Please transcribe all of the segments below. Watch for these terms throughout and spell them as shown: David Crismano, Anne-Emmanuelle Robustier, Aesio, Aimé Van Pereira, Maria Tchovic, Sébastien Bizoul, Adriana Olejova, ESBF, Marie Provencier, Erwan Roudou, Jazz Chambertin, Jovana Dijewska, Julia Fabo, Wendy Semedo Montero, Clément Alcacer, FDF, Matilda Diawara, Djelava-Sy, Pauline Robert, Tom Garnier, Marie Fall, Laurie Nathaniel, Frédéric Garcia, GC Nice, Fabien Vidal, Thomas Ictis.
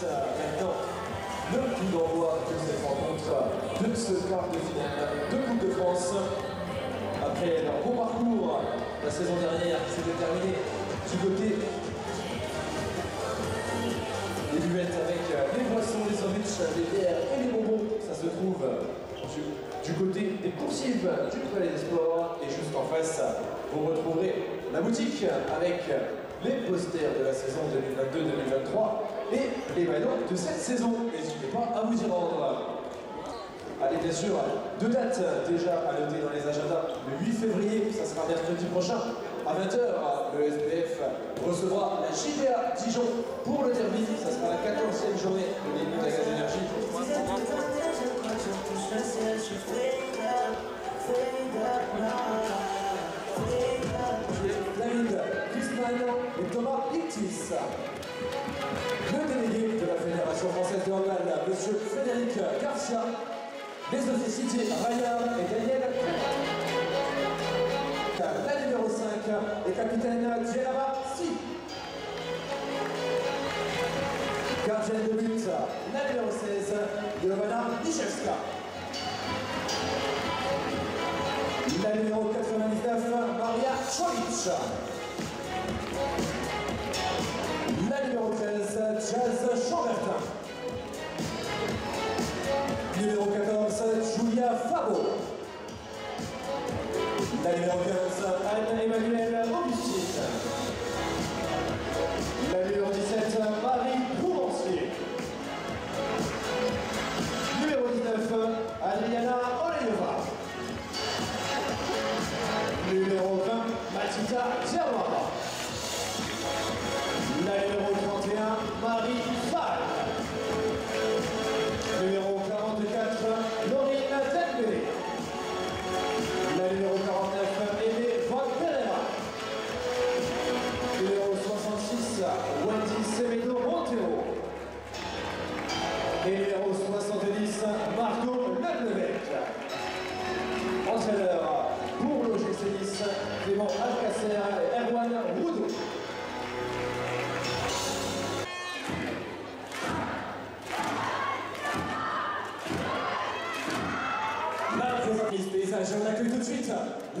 maintenant le coup d'envoi de cette rencontre de ce quart de finale de Coupe de France. Après leur bon parcours la saison dernière qui s'était terminée du côté des duettes avec les boissons, les sandwichs, les bières et les bonbons, ça se trouve du côté des coursives du Palais des Sports, et juste en face vous retrouverez la boutique avec les posters de la saison 2022-2023 et les maillots de cette saison. N'hésitez pas à vous y rendre. Allez, bien sûr, deux dates déjà à noter dans les agendas. Le 8 février, ça sera mercredi prochain, à 20h, le ESBF recevra la JPA Dijon pour le derby. Ça sera la 14e journée de début de la Ligue d'Energie. David Crismano et Thomas Ictis. Le délégué de la Fédération française de handball, M. Frédéric Garcia. Les officiers Ryan et Daniel. La numéro 5 est capitaine Djelava-Sy. Gardienne de but, la numéro 16, Jovana Dijewska. La numéro 99, Maria Tchovic. La numéro 13, Jazz Chambertin. Numéro 14, Julia Fabo. La numéro 15, Anne-Emmanuelle Robustier. La numéro 17, Marie Provencier. Numéro 19, Adriana Olejova. Numéro 20, Matilda Diawara. La numéro 31, Marie Fall. Numéro 44, Laurie Nathaniel. La numéro 49, Aimé Van Pereira. Numéro 66, Wendy Semedo Montero. Et numéro 70, Margot Ledevec. Entraîneur pour le GC Nice, Clément Alcacer et Erwan Roudou. Je l'accueille tout de suite,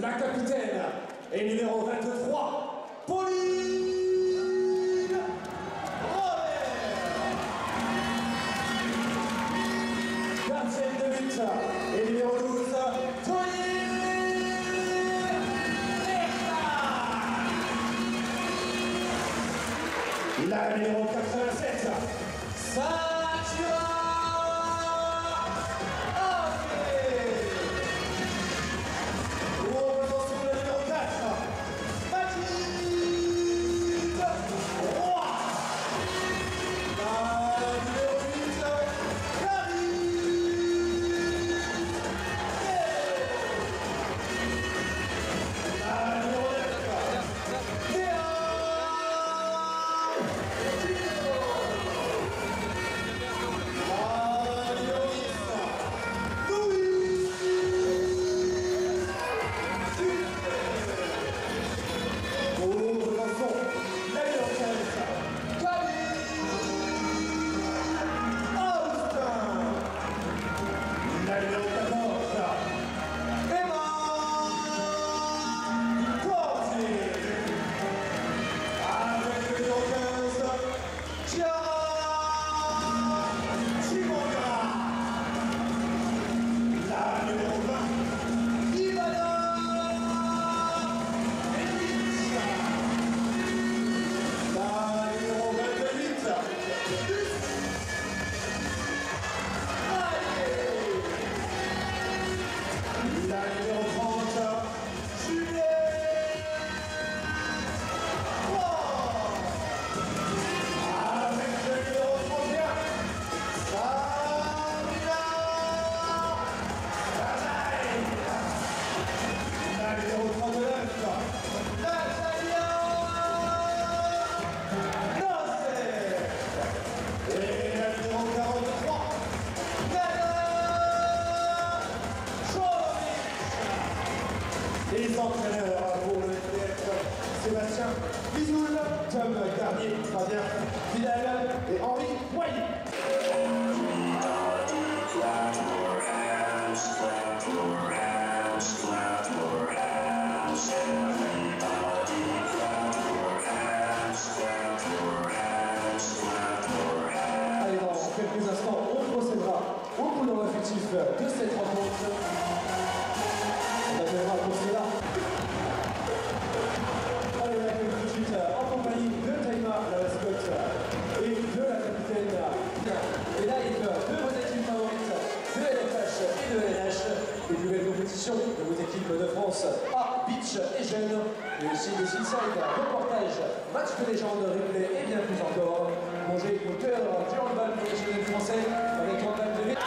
la capitaine et numéro 23, Pauline Robert. Gardienne de but et numéro 12, Tony. La numéro 87, Satura. Les entraîneurs pour le FDF Sébastien Bizoul, Tom Garnier, Fabien Vidal et Henri Boyer. Allez, dans quelques instants, on procédera au coup d'envoi fictif de cette rencontre. Une nouvelle compétition de vos équipes de France A, Beach et Jeunes, et aussi des insides, reportages, matchs de légende, replay et bien plus encore. Manger au cœur du handball professionnel français avec handball de l'équipe.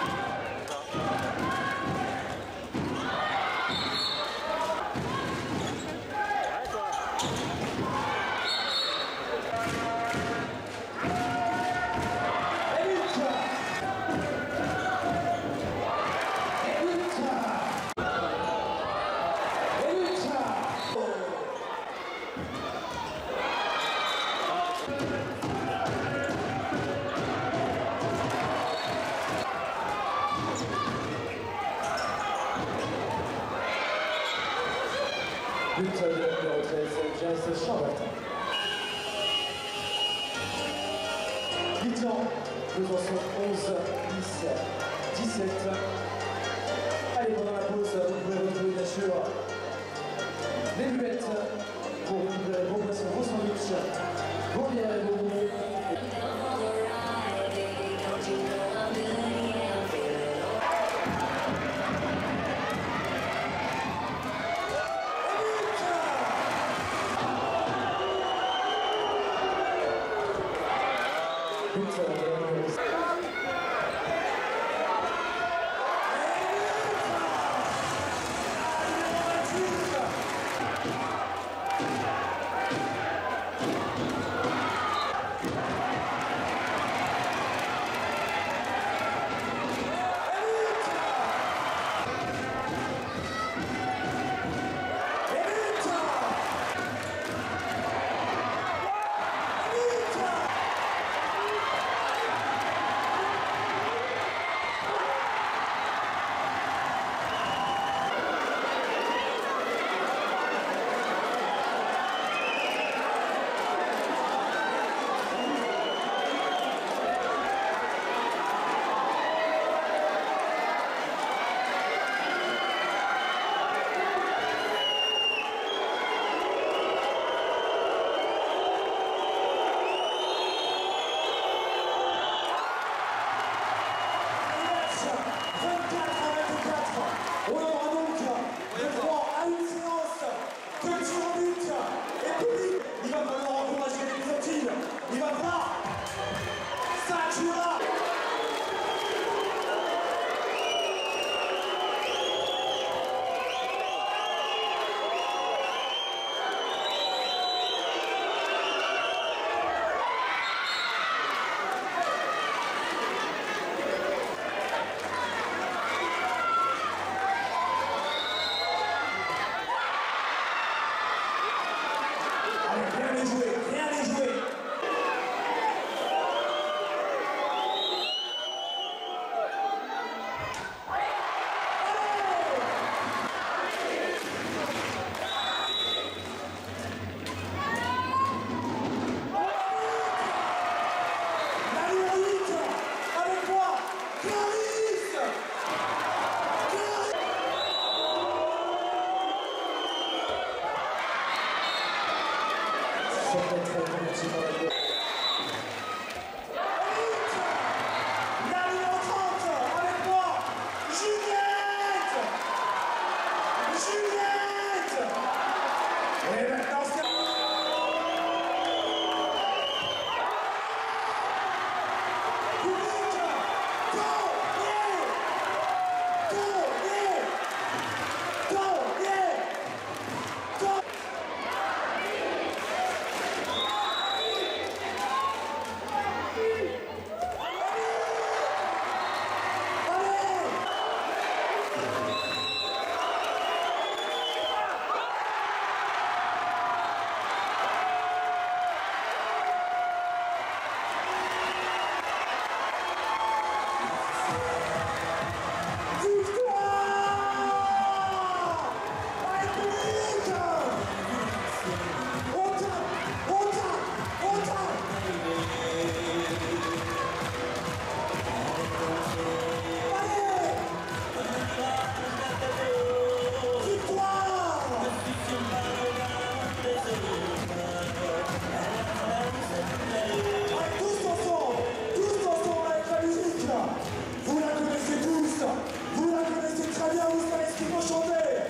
vos chandelles.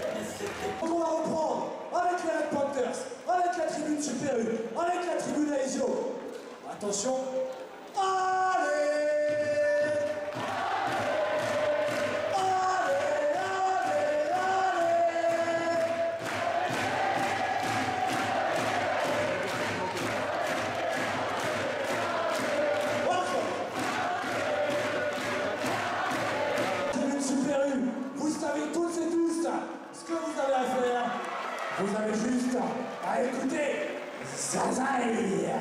On va reprendre avec les Red Panthers, avec la tribune Super U, avec la tribune Aesio. Attention. Allez! Vous avez juste à écouter Zazaï.